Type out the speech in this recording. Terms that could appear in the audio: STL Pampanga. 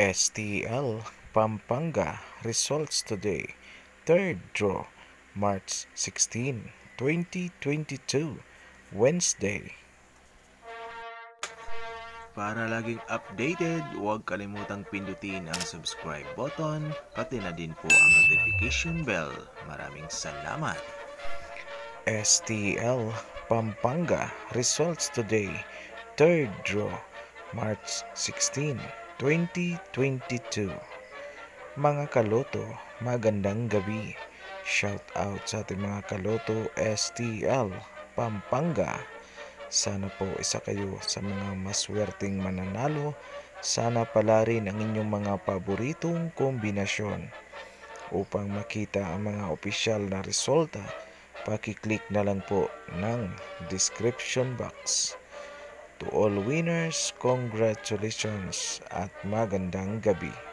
STL Pampanga results today, third draw, March 16, 2022, Wednesday. Para laging updated, huwag kalimutang pindutin ang subscribe button, pati na din po ang notification bell. Maraming salamat. STL Pampanga results today, third draw, March 16, 2022. Mga kaloto, magandang gabi. Shout out sa ating mga kaloto STL Pampanga. Sana po isa kayo sa mga maswerteng mananalo. Sana pala rin ang inyong mga paboritong kombinasyon. Upang makita ang mga opisyal na resulta, paki-click na lang po ng description box. To all winners, congratulations at magandang gabi.